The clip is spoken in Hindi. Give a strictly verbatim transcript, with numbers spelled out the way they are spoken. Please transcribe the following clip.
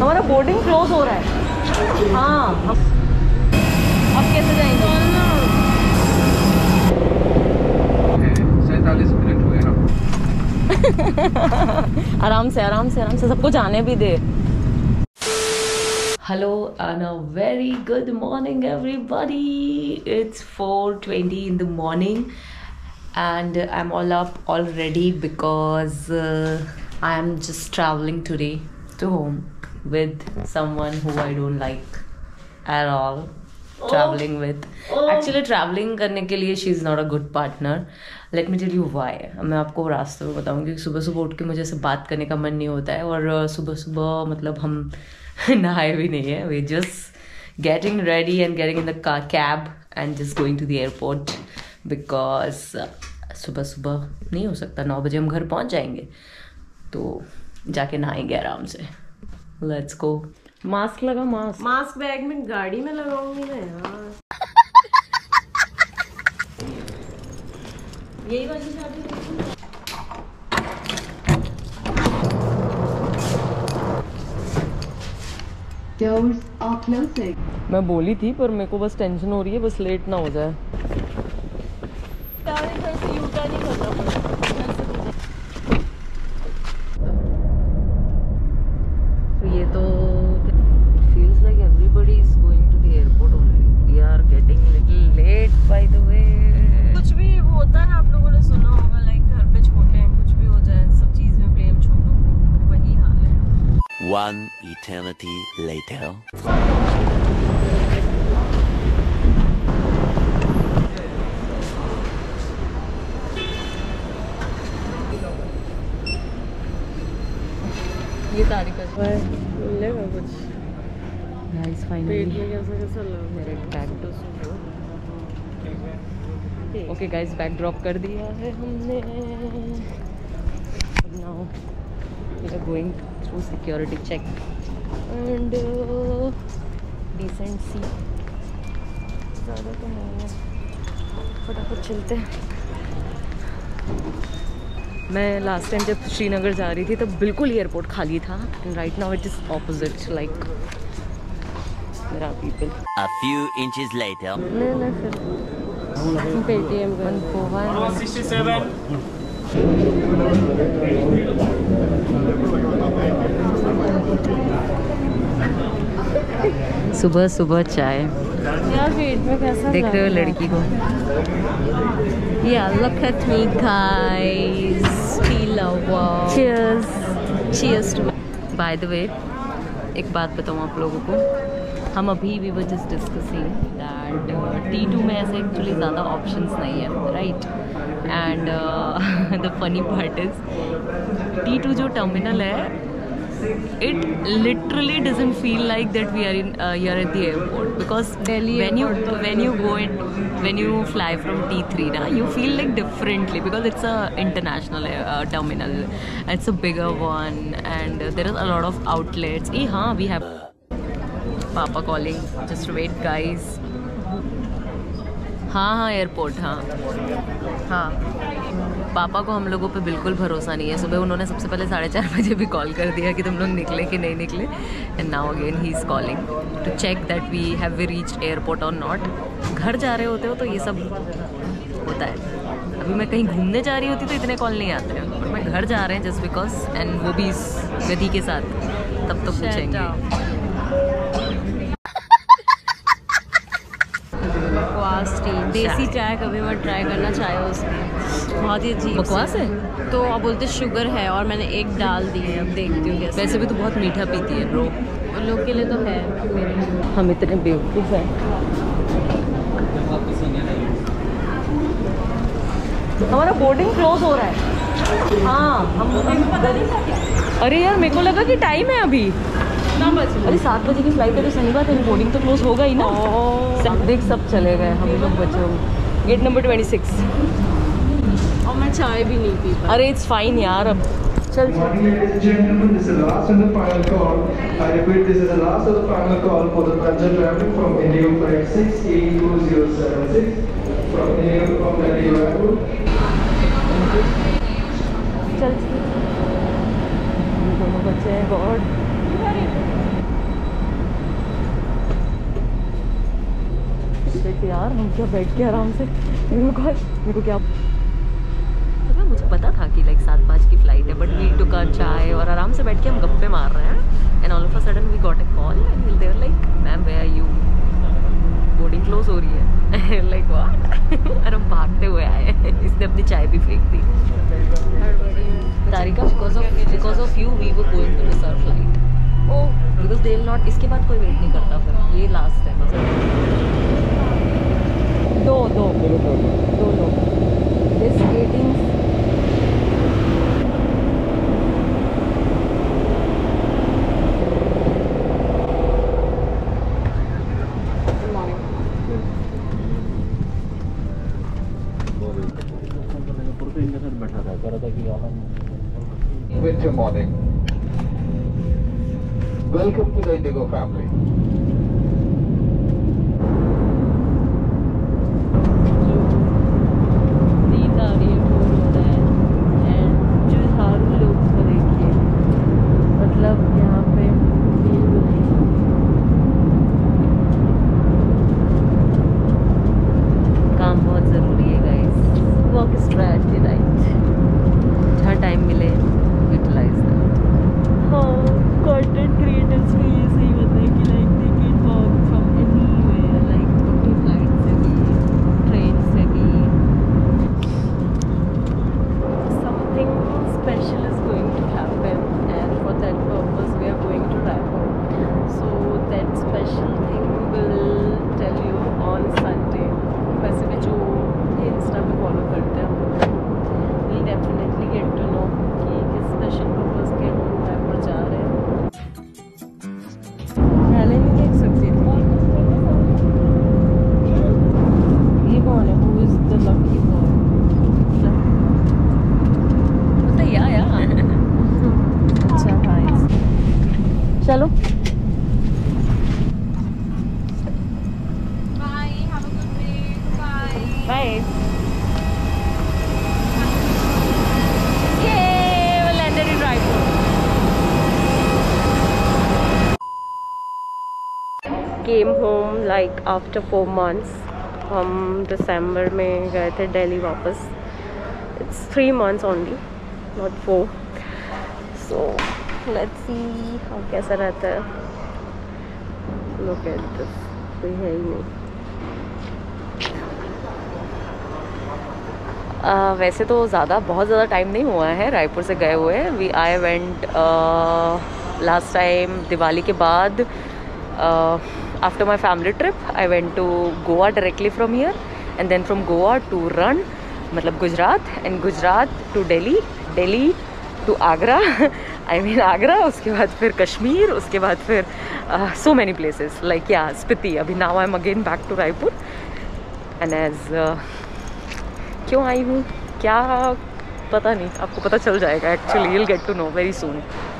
हमारा बोर्डिंग क्लोज हो रहा है। हाँ अब, अब कैसे जाएंगे? सैंतालीस मिनट हुए ना। आराम से आराम से आराम से सबको जाने भी दे। Hello and a very good morning everybody. It's four twenty in the morning and I'm all up already because uh, I am just traveling today to home with someone who I don't like at all. Oh. Traveling with. Oh. Actually traveling करने के लिए she is not a good partner. Let me tell you why. मैं आपको रास्ते में बताऊँगी कि सुबह सुबह उठ के मुझे से बात करने का मन नहीं होता है और सुबह सुबह मतलब हम नहाए भी नहीं है. We just getting ready and getting in the car cab and just going to the airport because सुबह सुबह नहीं हो सकता. नौ बजे हम घर पहुँच जाएंगे तो जाके नहाएंगे आराम से. Let's go. मास्क लगा मास्क मास्क बैग में गाड़ी में लगाऊंगी मैं यार. यही वाली शादी मैं बोली थी पर मेरे को बस टेंशन हो रही है बस लेट ना हो जाए. ये तो One eternity later. ये तारीख मिलेगा कुछ गाइस फाइनली. कैसा कैसा लग रहा है? ओके गाइस बैक ड्रॉप कर दिया है हमने. Now we are going through security check and uh, decency ज़्यादा तो नहीं है. फटाफट चलते हैं. मैं लास्ट टाइम जब श्रीनगर जा रही थी तब बिल्कुल एयरपोर्ट खाली था and right now it is opposite like there are people. A few inches later. ले ले फिर Paytm one four sixty seven सुबह सुबह चाय यार पेट में कैसा देख रहे हो लड़की को. Yeah, look at me guys. Cheers. Cheers to. By the way, एक बात बताऊँ आप लोगों को, हम अभी भी वो just discussing that T two में ऐसे एक्चुअली ज़्यादा ऑप्शंस नहीं है right. And the funny part is T two जो टर्मिनल है it literally doesn't feel like that we are in uh, you are at the airport because Delhi when you when you go it when you fly from T three na you feel like differently because it's a international uh, terminal. It's a bigger one and uh, there is a lot of outlets. eh ha we have papa calling. Just wait guys. हाँ हाँ एयरपोर्ट हाँ हाँ पापा को हम लोगों पे बिल्कुल भरोसा नहीं है. सुबह उन्होंने सबसे पहले साढ़े चार बजे भी कॉल कर दिया कि तुम लोग निकले कि नहीं निकले. And now again he is calling to check that we have we reached airport और नॉट. घर जा रहे होते हो तो ये सब होता है. अभी मैं कहीं घूमने जा रही होती तो इतने कॉल नहीं आते हैं पर मैं घर जा रहे हैं जस्ट बिकॉज एंड वो भी इस गति के साथ तब तो पूछेंगे. देसी चाय कभी मत ट्राई करना चाहे उसकी बहुत ही अजीब बकवास है. तो आप बोलते शुगर है और मैंने एक डाल दी है. अब देखती हूँ कैसे. वैसे भी तो बहुत मीठा पीती है ब्रो. उन लोग के लिए तो है. हम इतने बेवकूफ़ हैं. हमारा बोर्डिंग क्लोज हो रहा है. हाँ हम अरे यार मेरे को लगा कि टाइम है अभी. अरे सात बजे की फ्लाइट है तो सही बात है बोर्डिंग तो क्लोज होगा ही ना. सब देख सब चले गए हम लोग बचे गेट नंबर छब्बीस. और मैं चाय भी नहीं पी. अरे इट्स फाइन यार. अब चल चल चल दोनों बच्चे हैं. गॉड थे यार, हम क्या बैठ के आराम से। मेरे को मेरे को क्या तो मुझे पता था कि लाइक सात पाँच की फ्लाइट है, बट वी टुक अ चाय और आराम से बैठ के हम गप्पे मार रहे हैं। And all of a sudden we got a call and they were like ma'am where are you, boarding close हो रही है। Like what. और हम भागते हुए आए, इसने अपनी चाय भी फेंक दी। Tarika because of because of you we were going to miss our flight. Oh because they will not, इसके बाद कोई वेट नहीं करता, फिर ये लास्ट है। दो दो दो दो this eighteen morning. Welcome to the Indigo family. These are the roads and जो सारू लोग को देखिए, मतलब यहाँ पे काम बहुत जरूरी है guys. Work is priority right. जहाँ time मिले content creators भी ये सही होता है कि like they can work from anywhere, like अपनी flight से भी, train से भी. Something special is going to happen and for that purpose we are going to Raipur. So that special thing will tell you on Sunday. वैसे भी जो इंस्टा पे फॉलो करते हैं we definitely get to know कि किस special purpose के हम Raipur जा रहे हैं. चलो bye, have a good day, bye bye. ये we landed in Raipur. Came home like after four months. हम दिसंबर में गए थे दिल्ली वापस। It's three months only, not four. So let's see हम कैसा रहता है। लुक एट दिस, कोई है ही नहीं। uh, वैसे तो ज़्यादा बहुत ज़्यादा टाइम नहीं हुआ है रायपुर से गए हुए। We I went last time Diwali के बाद, after my family trip I went to Goa directly from here and then from Goa to Rann मतलब Gujarat and Gujarat to Delhi, Delhi to Agra, I mean Agra, उसके बाद फिर कश्मीर, उसके बाद फिर सो मैनी प्लेसेस लाइक या स्पिति। अभी now I am again back to Raipur and as क्यों आई हूँ क्या पता नहीं, आपको पता चल जाएगा actually, you will get to know very soon.